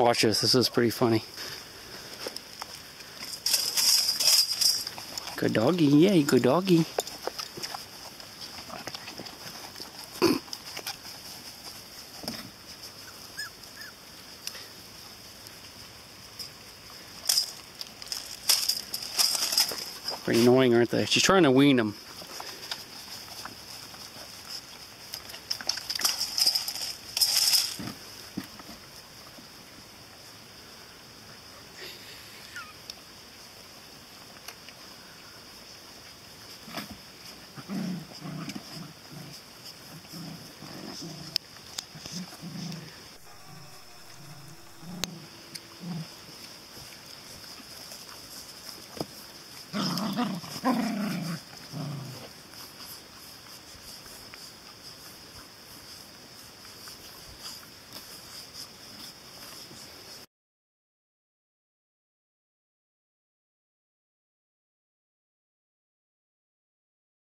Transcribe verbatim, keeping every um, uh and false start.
Watch this, this is pretty funny. Good doggy, yay, good doggy. Pretty annoying, aren't they? She's trying to wean them. Grrrr.